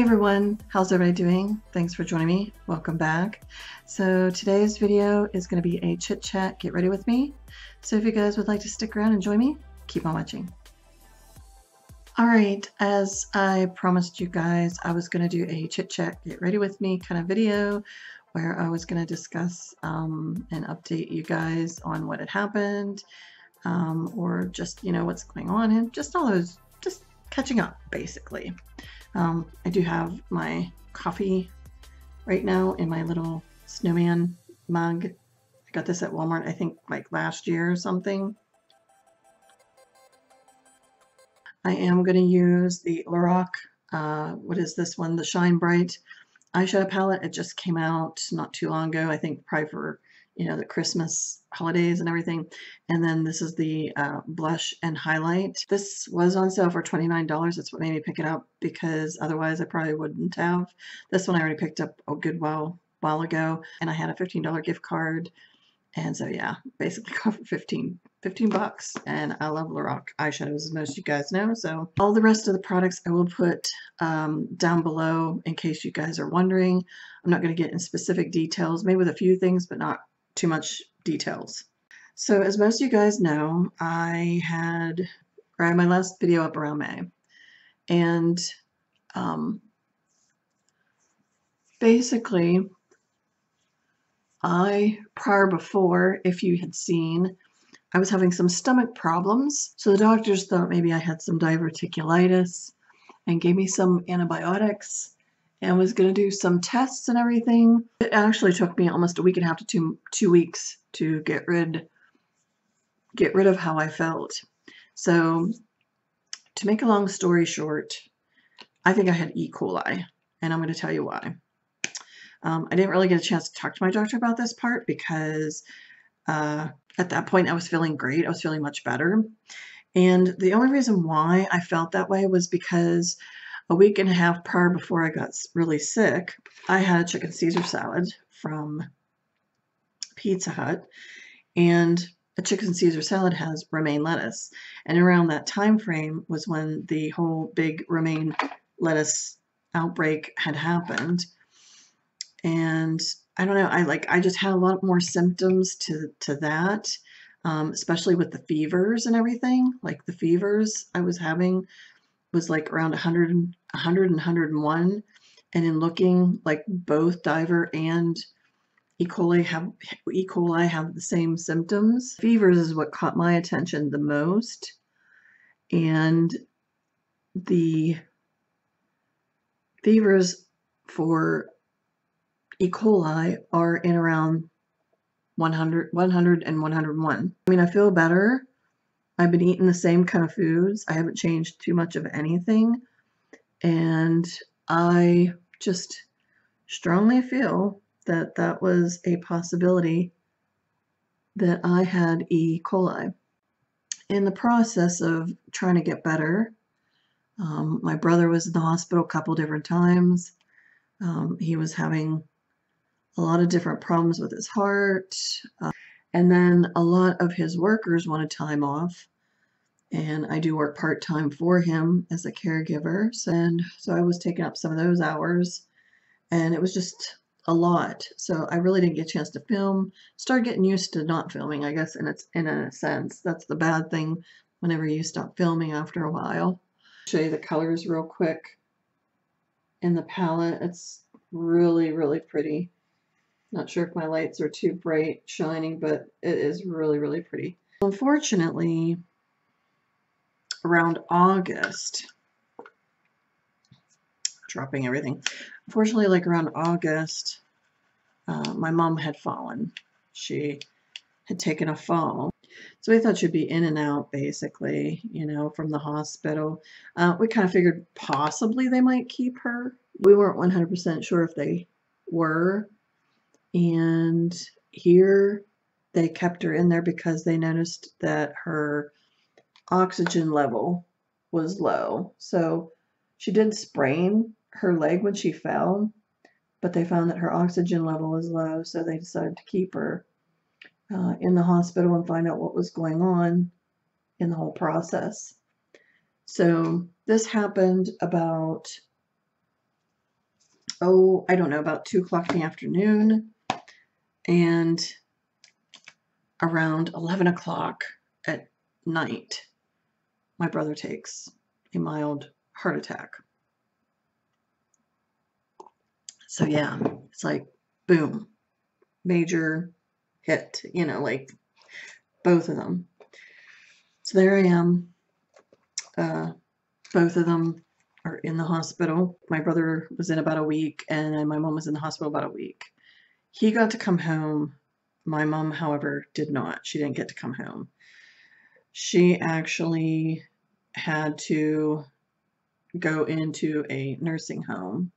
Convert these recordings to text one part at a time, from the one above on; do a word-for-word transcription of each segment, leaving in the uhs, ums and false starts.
Hi everyone, how's everybody doing? Thanks for joining me. Welcome back. So today's video is going to be a chit chat, get ready with me. So if you guys would like to stick around and join me, keep on watching. All right, as I promised you guys, I was going to do a chit chat, get ready with me kind of video where I was going to discuss um, and update you guys on what had happened um, or just, you know, what's going on and just all those, just catching up basically. Um, I do have my coffee right now in my little snowman mug. I got this at Walmart, I think like last year or something. I am going to use the Lorac, uh, what is this one? The Shine Bright eyeshadow palette. It just came out not too long ago, I think probably for, you know, the Christmas holidays and everything. And then this is the uh, blush and highlight. This was on sale for twenty-nine dollars. That's what made me pick it up because otherwise I probably wouldn't have. This one I already picked up a good while, while ago, and I had a fifteen dollar gift card. And so yeah, basically got for fifteen bucks. And I love Lorac eyeshadows, as most of you guys know. So all the rest of the products I will put um, down below in case you guys are wondering. I'm not going to get in specific details, maybe with a few things, but not too much details. So as most of you guys know, I had, or I had my last video up around May, and um, basically I, prior before, if you had seen, I was having some stomach problems. So the doctors thought maybe I had some diverticulitis and gave me some antibiotics and was going to do some tests and everything. It actually took me almost a week and a half to two, two weeks to get rid, get rid of how I felt. So to make a long story short, I think I had E. coli, and I'm going to tell you why. Um, I didn't really get a chance to talk to my doctor about this part because uh, at that point I was feeling great. I was feeling much better. And the only reason why I felt that way was because a week and a half prior before I got really sick, I had a chicken Caesar salad from Pizza Hut, and a chicken Caesar salad has romaine lettuce. And around that time frame was when the whole big romaine lettuce outbreak had happened. And I don't know, I like I just had a lot more symptoms to to that, um, especially with the fevers and everything. Like the fevers I was having was like around one hundred and one hundred and one, and in looking, like both diver and E. coli have E. coli have the same symptoms. Fevers is what caught my attention the most, and the fevers for E. coli are in around one hundred, one hundred and one hundred and one. I mean, I feel better. I've been eating the same kind of foods. I haven't changed too much of anything. And I just strongly feel that that was a possibility that I had E. coli. In the process of trying to get better, um, my brother was in the hospital a couple different times. Um, he was having a lot of different problems with his heart. Uh, and then a lot of his workers wanted time off. And I do work part-time for him as a caregiver. And so I was taking up some of those hours, and it was just a lot. So I really didn't get a chance to film. Started getting used to not filming, I guess, and it's in a sense. That's the bad thing whenever you stop filming after a while. Show you the colors real quick in the palette. It's really, really pretty. Not sure if my lights are too bright shining, but it is really, really pretty. Unfortunately, around August, dropping everything. Unfortunately, like around August, uh, my mom had fallen. She had taken a fall. So we thought she'd be in and out, basically, you know, from the hospital. Uh, we kind of figured possibly they might keep her. We weren't one hundred percent sure if they were. And here they kept her in there because they noticed that her oxygen level was low. So she did sprain her leg when she fell, but they found that her oxygen level was low, so they decided to keep her uh, in the hospital and find out what was going on in the whole process. So this happened about oh, I don't know, about two o'clock in the afternoon, and around eleven o'clock at night, my brother takes a mild heart attack. So yeah, it's like, boom, major hit, you know, like both of them. So there I am. Uh, both of them are in the hospital. My brother was in about a week, and my mom was in the hospital about a week. He got to come home. My mom, however, did not. She didn't get to come home. She actually had to go into a nursing home,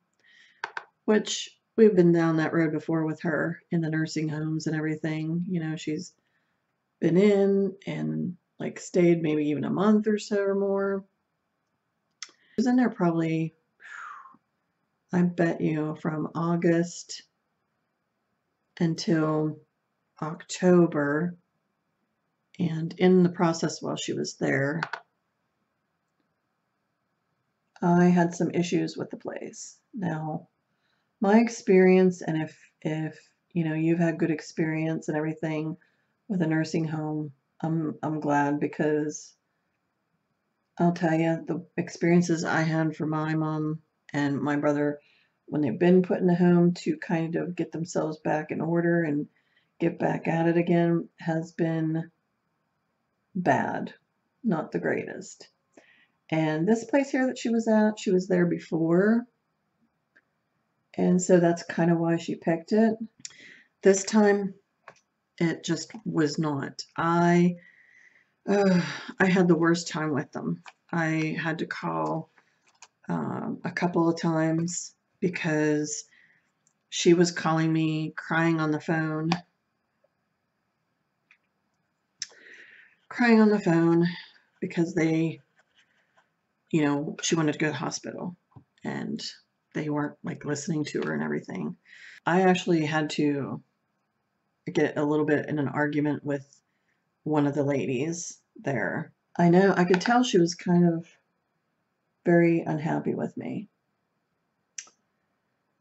which we've been down that road before with her in the nursing homes and everything. You know, she's been in and like stayed maybe even a month or so or more. She was in there probably, I bet you, from August until October. And in the process while she was there, I had some issues with the place. Now, my experience, and if, if you know, you've had good experience and everything with a nursing home, I'm, I'm glad, because I'll tell you, the experiences I had for my mom and my brother, when they've been put in a home to kind of get themselves back in order and get back at it again, has been bad, not the greatest. And this place here that she was at, she was there before. And so that's kind of why she picked it. This time, it just was not. I, uh, I had the worst time with them. I had to call um, a couple of times because she was calling me, crying on the phone. Crying on the phone because they... you know, she wanted to go to the hospital and they weren't like listening to her and everything. I actually had to get a little bit in an argument with one of the ladies there. I know, I could tell she was kind of very unhappy with me.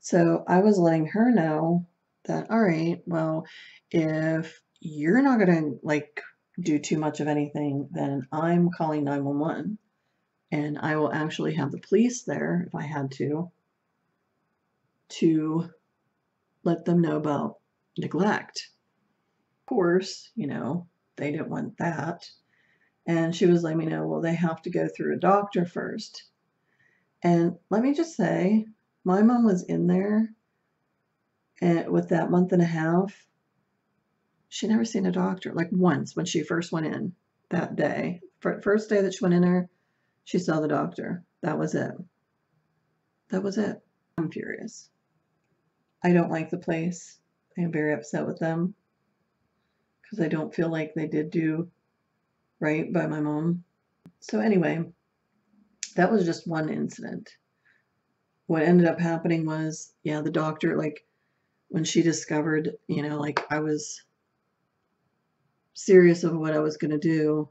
So I was letting her know that, all right, well, if you're not gonna like do too much of anything, then I'm calling nine one one. And I will actually have the police there if I had to, to let them know about neglect. Of course, you know, they didn't want that. And she was letting me know, well, they have to go through a doctor first. And let me just say, my mom was in there, and with that month and a half, she never seen a doctor. Like once when she first went in that day, first day that she went in there, she saw the doctor. That was it. That was it. I'm furious. I don't like the place. I am very upset with them because I don't feel like they did do right by my mom. So anyway, that was just one incident. What ended up happening was, yeah, the doctor, like, when she discovered, you know, like, I was serious of what I was going to do,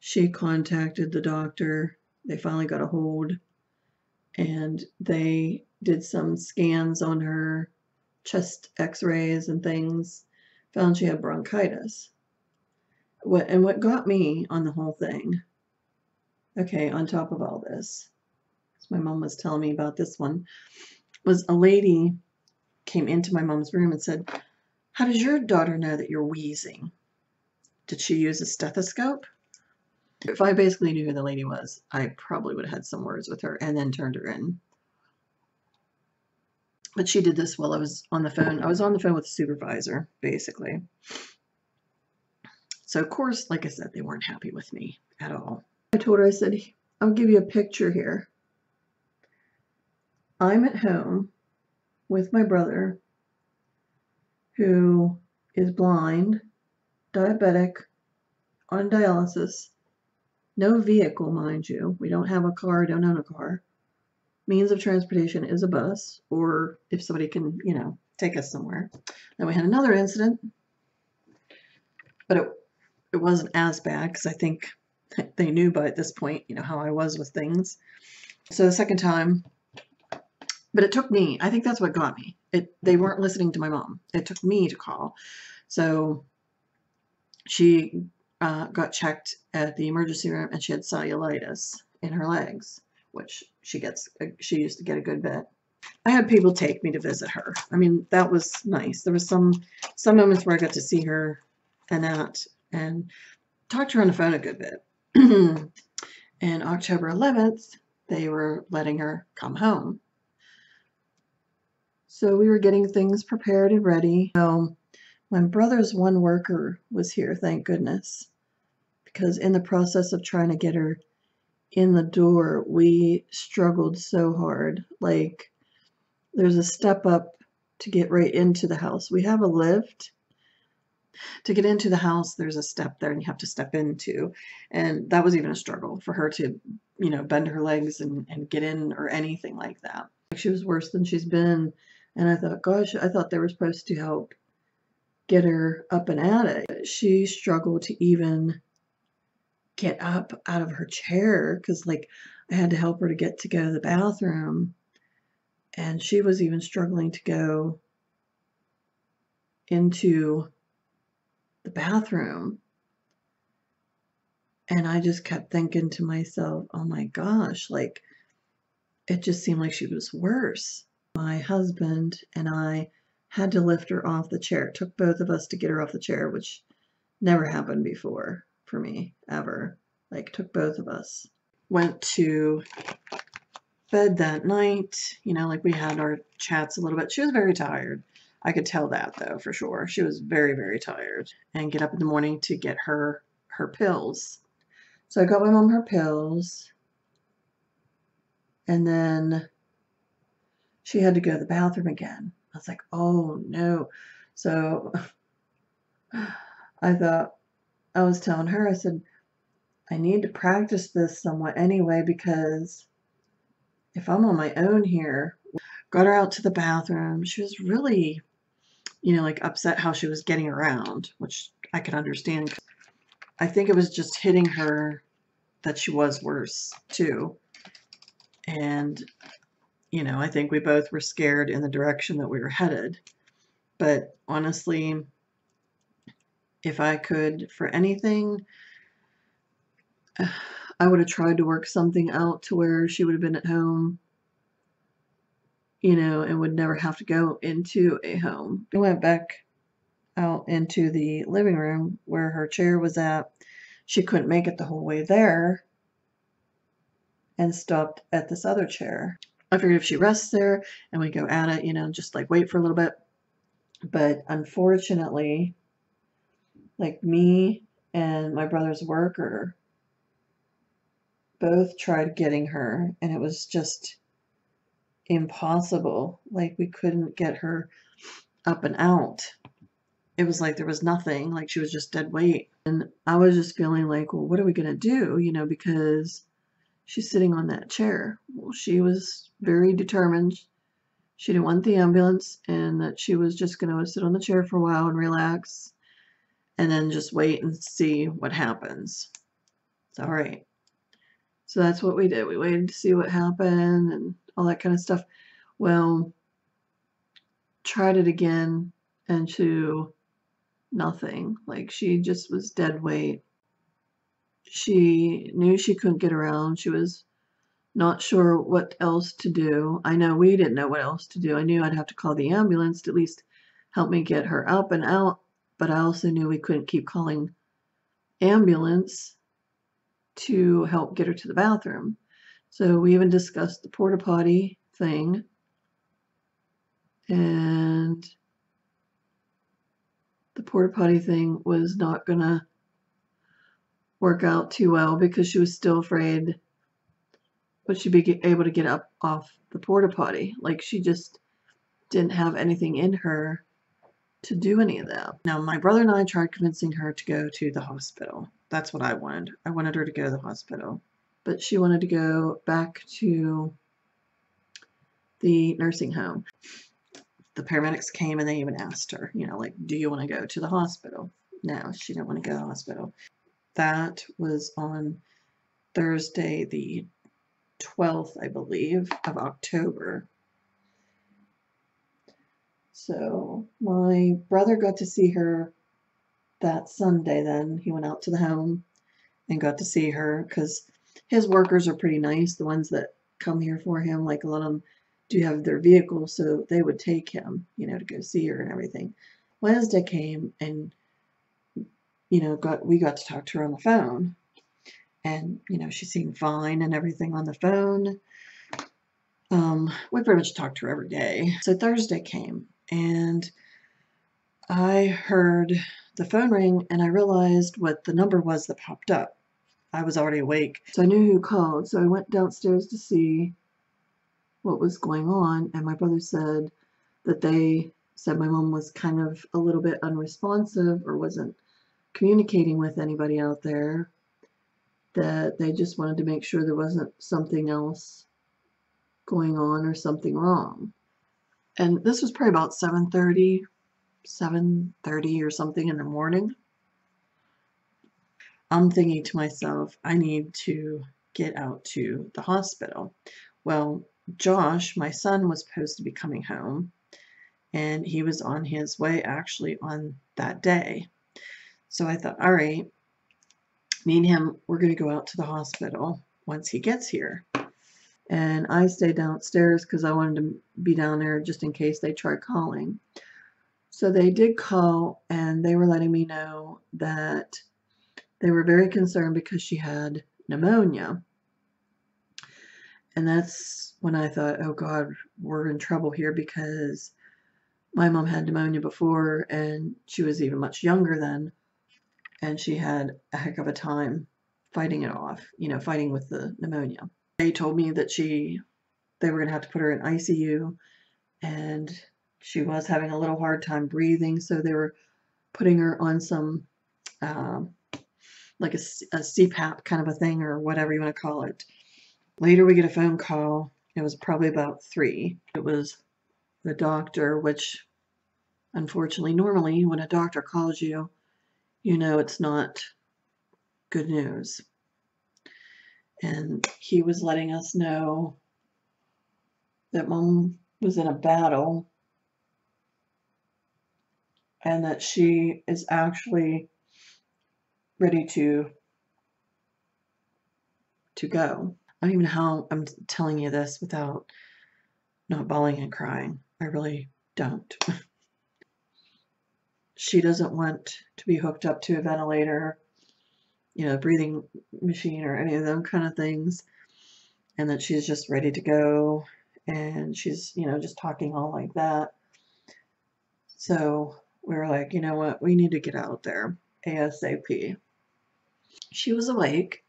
she contacted the doctor. They finally got a hold, and they did some scans on her, chest x-rays and things, found she had bronchitis. What, and what got me on the whole thing, okay, on top of all this, because my mom was telling me about this one, was a lady came into my mom's room and said, how does your daughter know that you're wheezing? Did she use a stethoscope? If I basically knew who the lady was, I probably would have had some words with her and then turned her in. But she did this while I was on the phone. I was on the phone with a supervisor, basically. So, of course, like I said, they weren't happy with me at all. I told her, I said, I'll give you a picture here. I'm at home with my brother, who is blind, diabetic, on dialysis. No vehicle, mind you. We don't have a car, don't own a car. Means of transportation is a bus, or if somebody can, you know, take us somewhere. Then we had another incident, but it, it wasn't as bad because I think they knew by at this point, you know, how I was with things. So the second time, But it took me, I think that's what got me. It, they weren't listening to my mom. It took me to call. So she uh, got checked at the emergency room and she had cellulitis in her legs, which she gets, she used to get a good bit. I had people take me to visit her. I mean, that was nice. There was some, some moments where I got to see her and that, and talked to her on the phone a good bit. And October eleventh, they were letting her come home. So we were getting things prepared and ready. Um, my brother's one worker was here, thank goodness, because in the process of trying to get her in the door, we struggled so hard. Like, there's a step up to get right into the house. We have a lift. To get into the house, there's a step there and you have to step into. And that was even a struggle for her to, you know, bend her legs and, and get in or anything like that. Like, she was worse than she's been. And I thought, gosh, I thought they were supposed to help get her up and at it. She struggled to even get up out of her chair because, like, I had to help her to get to go to the bathroom. And she was even struggling to go into the bathroom. And I just kept thinking to myself, oh my gosh, like, it just seemed like she was worse. My husband and I had to lift her off the chair. It took both of us to get her off the chair, which never happened before for me, ever. Like, it took both of us. Went to bed that night, you know, like, we had our chats a little bit. She was very tired. I could tell that, though, for sure. She was very, very tired. And get up in the morning to get her her pills. So I got my mom her pills. And then she had to go to the bathroom again. I was like, oh, no. So I thought, I was telling her, I said, I need to practice this somewhat anyway, because if I'm on my own here. Got her out to the bathroom. She was really, you know, like, upset how she was getting around, which I could understand. I think it was just hitting her that she was worse too. And, you know, I think we both were scared in the direction that we were headed. But honestly, if I could, for anything, I would have tried to work something out to where she would have been at home, you know, and would never have to go into a home. We went back out into the living room where her chair was at. She couldn't make it the whole way there and stopped at this other chair. I figured if she rests there and we go at it, you know, just like wait for a little bit. But unfortunately, like, me and my brother's worker both tried getting her, and it was just impossible. Like, we couldn't get her up and out. It was like there was nothing. Like, she was just dead weight. And I was just feeling like, well, what are we gonna do, you know, because she's sitting on that chair. Well, she was very determined. She didn't want the ambulance, and that she was just gonna sit on the chair for a while and relax, and then just wait and see what happens. It's all right. So that's what we did. We waited to see what happened and all that kind of stuff. Well, tried it again, and to nothing. Like, she just was dead weight. She knew she couldn't get around. She was not sure what else to do. I know we didn't know what else to do. I knew I'd have to call the ambulance to at least help me get her up and out, but I also knew we couldn't keep calling ambulance to help get her to the bathroom. So we even discussed the porta potty thing, and the porta potty thing was not gonna work out too well because she was still afraid would she be able to get up off the porta potty. Like, she just didn't have anything in her to do any of that. Now, my brother and I tried convincing her to go to the hospital. That's what I wanted. I wanted her to go to the hospital. But she wanted to go back to the nursing home. The paramedics came and they even asked her, you know, like, do you want to go to the hospital? No, she didn't want to go to the hospital. That was on Thursday the twelfth, I believe, of October. So my brother got to see her that Sunday then. He went out to the home and got to see her because his workers are pretty nice. The ones that come here for him, like a lot of them do have their vehicle, so they would take him, you know, to go see her and everything. Wednesday came and, you know, got we got to talk to her on the phone. And, you know, she seemed fine and everything on the phone. Um, we pretty much talked to her every day. So Thursday came and I heard the phone ring and I realized what the number was that popped up. I was already awake, so I knew who called. So I went downstairs to see what was going on, and my brother said that they said my mom was kind of a little bit unresponsive or wasn't communicating with anybody out there, that they just wanted to make sure there wasn't something else going on or something wrong. And this was probably about seven thirty or something in the morning. I'm thinking to myself, I need to get out to the hospital. Well, Josh, my son, was supposed to be coming home, and he was on his way actually on that day. So I thought, all right, me and him, we're going to go out to the hospital once he gets here. And I stayed downstairs because I wanted to be down there just in case they tried calling. So they did call, and they were letting me know that they were very concerned because she had pneumonia. And that's when I thought, oh God, we're in trouble here, because my mom had pneumonia before and she was even much younger then. And she had a heck of a time fighting it off, you know, fighting with the pneumonia. They told me that she, they were going to have to put her in I C U, and she was having a little hard time breathing. So they were putting her on some, um, like a, a C PAP kind of a thing, or whatever you want to call it. Later we get a phone call. It was probably about three. It was the doctor, which unfortunately, normally when a doctor calls you, you know it's not good news. And he was letting us know that Mom was in a battle and that she is actually ready to to go. I don't even know how I'm telling you this without not bawling and crying. I really don't. She doesn't want to be hooked up to a ventilator, you know, breathing machine or any of them kind of things, and that she's just ready to go. And she's, you know, just talking all like that. So we were like, you know what, we need to get out there ASAP. She was awake.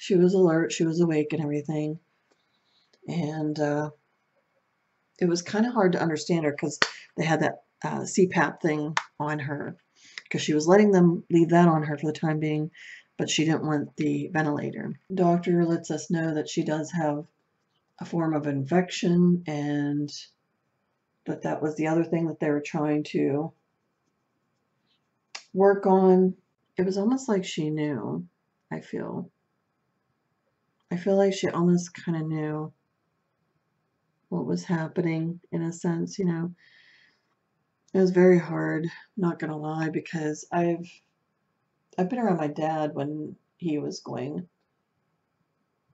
She was alert. She was awake and everything. And uh, it was kind of hard to understand her because they had that uh, C PAP thing on her, because she was letting them leave that on her for the time being, but she didn't want the ventilator. The doctor lets us know that she does have a form of infection, and that that was the other thing that they were trying to work on. It was almost like she knew, I feel. I feel like she almost kind of knew what was happening in a sense, you know. It was very hard, not gonna lie, because I've I've been around my dad when he was going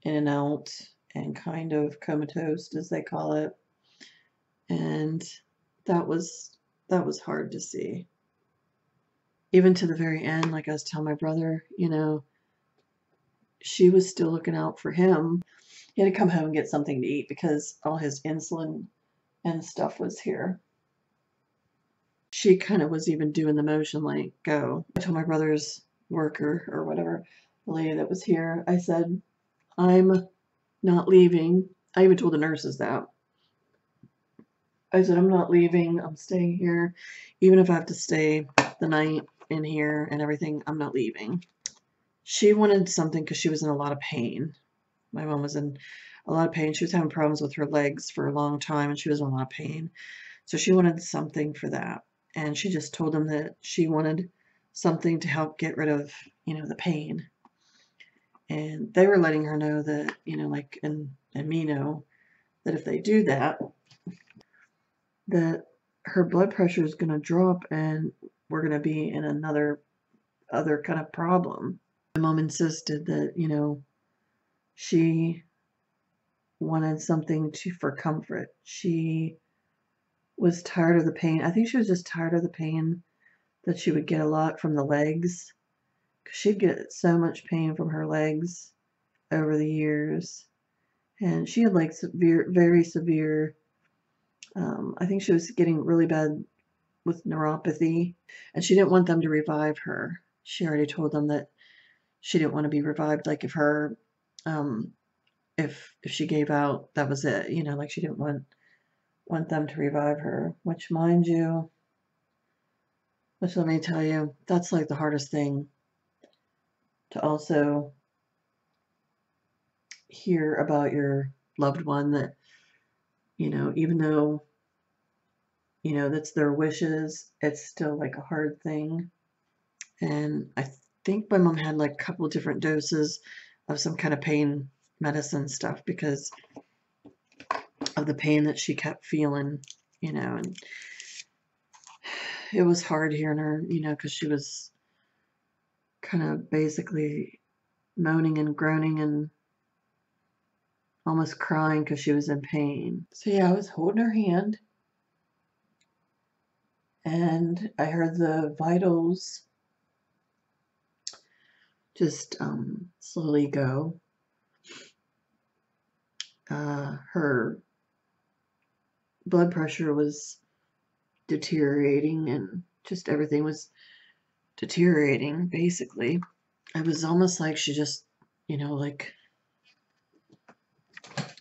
in and out and kind of comatose, as they call it, and that was that was hard to see. Even to the very end, like I was telling my brother, you know, she was still looking out for him. He had to come home and get something to eat because all his insulin and stuff was here. She kind of was even doing the motion, like, go. I told my brother's worker or whatever, the lady that was here, I said, I'm not leaving. I even told the nurses that. I said, I'm not leaving. I'm staying here. Even if I have to stay the night in here and everything, I'm not leaving. She wanted something because she was in a lot of pain. My mom was in a lot of pain. She was having problems with her legs for a long time, and she was in a lot of pain. So she wanted something for that. And she just told them that she wanted something to help get rid of, you know, the pain. And they were letting her know that, you know, like, and, and me know that if they do that, that her blood pressure is going to drop and we're going to be in another other kind of problem. My mom insisted that, you know, she wanted something to for comfort. She was tired of the pain. I think she was just tired of the pain that she would get a lot from the legs. Because she'd get so much pain from her legs over the years. And she had like severe, very severe, um, I think she was getting really bad with neuropathy. And she didn't want them to revive her. She already told them that she didn't want to be revived. Like if her, um, if, if she gave out, that was it. You know, like she didn't want, want them to revive her. Which mind you, which let me tell you, that's like the hardest thing to also hear about your loved one, that, you know, even though, you know, that's their wishes, it's still like a hard thing. And I think my mom had like a couple different doses of some kind of pain medicine stuff because of the pain that she kept feeling, you know, and it was hard hearing her, you know, because she was kind of basically moaning and groaning and almost crying because she was in pain. So yeah, I was holding her hand and I heard the vitals just um, slowly go. Uh, her blood pressure was deteriorating and just everything was deteriorating, basically. It was almost like she just, you know, like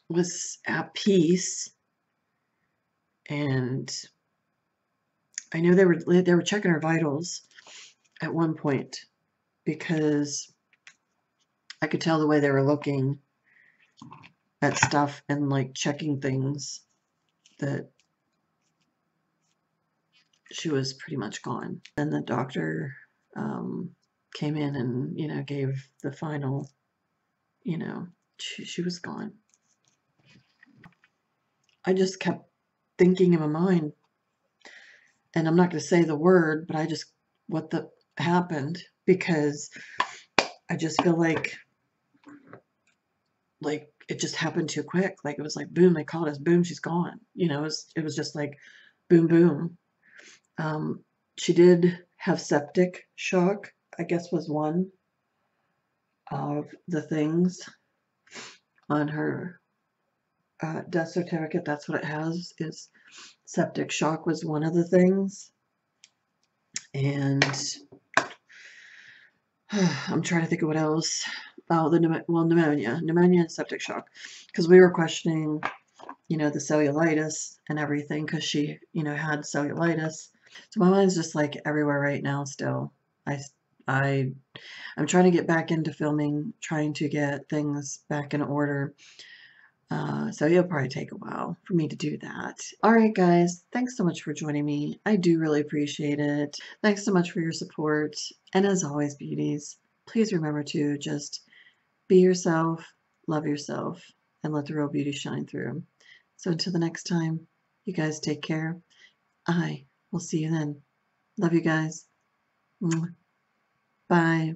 was at peace. And I know they were they were checking her vitals at one point because I could tell the way they were looking at stuff and like checking things that she was pretty much gone. And the doctor um, came in and, you know, gave the final, you know, she, she was gone. I just kept thinking in my mind, and I'm not going to say the word, but I just, what the happened, because I just feel like, like it just happened too quick. Like it was like, boom, they called us, boom, she's gone. You know, it was, it was just like, boom, boom. Um, she did have septic shock, I guess was one of the things on her uh, death certificate. That's what it has, is septic shock was one of the things. And uh, I'm trying to think of what else. Oh, the well, pneumonia, pneumonia and septic shock, because we were questioning, you know, the cellulitis and everything, because she, you know, had cellulitis. So my mind's just like everywhere right now still. I, I, I'm trying to get back into filming, trying to get things back in order. Uh, so it'll probably take a while for me to do that. All right, guys, thanks so much for joining me. I do really appreciate it. Thanks so much for your support. And as always, beauties, please remember to just be yourself, love yourself, and let the real beauty shine through. So until the next time, you guys take care. I We'll see you then. Love you guys. Bye.